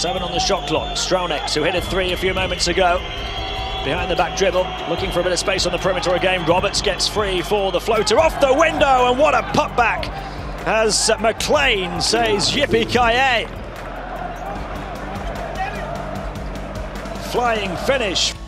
7 on the shot clock. Strawnek, who hit a 3 a few moments ago. Behind the back dribble, looking for a bit of space on the perimeter again. Roberts gets free for the floater. Off the window, and what a putback, as McLean says yippee-ki-yay. Flying finish.